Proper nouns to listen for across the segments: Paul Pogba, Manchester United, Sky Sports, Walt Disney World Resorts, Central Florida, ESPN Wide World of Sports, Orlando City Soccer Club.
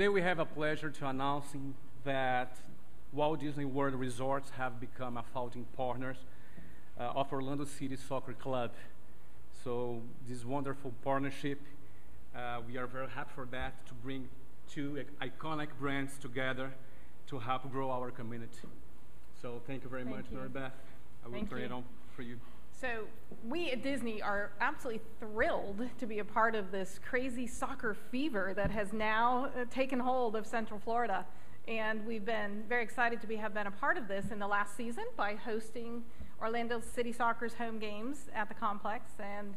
Today we have a pleasure to announcing that Walt Disney World Resorts have become a founding partner of Orlando City Soccer Club. So this wonderful partnership, we are very happy for that, to bring two iconic brands together to help grow our community. So thank you very much, Mary Beth. I will turn it on for you. So we at Disney are absolutely thrilled to be a part of this crazy soccer fever that has now taken hold of Central Florida. And we've been very excited to have been a part of this in the last season by hosting Orlando City Soccer's home games at the complex. And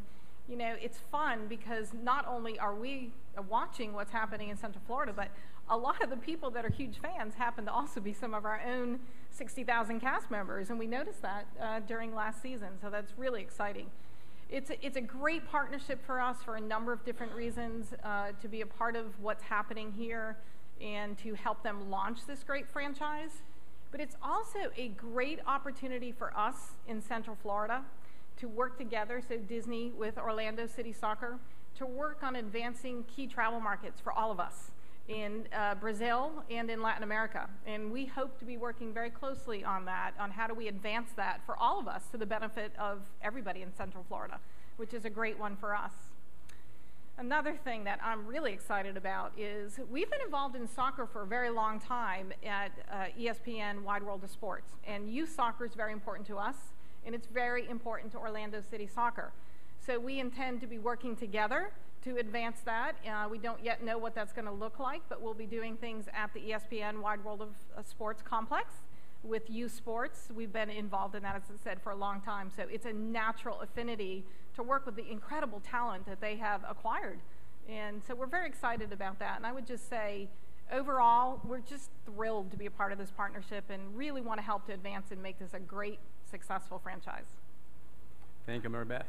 you know, it's fun because not only are we watching what's happening in Central Florida, but a lot of the people that are huge fans happen to also be some of our own 60,000 cast members, and we noticed that during last season, so that's really exciting. It's a great partnership for us for a number of different reasons, to be a part of what's happening here and to help them launch this great franchise, but it's also a great opportunity for us in Central Florida to work together, so Disney with Orlando City Soccer, to work on advancing key travel markets for all of us in Brazil and in Latin America. And we hope to be working very closely on that, on how do we advance that for all of us to the benefit of everybody in Central Florida, which is a great one for us. Another thing that I'm really excited about is we've been involved in soccer for a very long time at ESPN Wide World of Sports. And youth soccer is very important to us, and it's very important to Orlando City Soccer. So we intend to be working together to advance that. We don't yet know what that's going to look like, but we'll be doing things at the ESPN Wide World of Sports complex with youth sports. We've been involved in that, as I said, for a long time. So it's a natural affinity to work with the incredible talent that they have acquired. And so we're very excited about that. And I would just say, overall, we're just thrilled to be a part of this partnership and really want to help to advance and make this a great, successful franchise. Thank you, Mary Beth.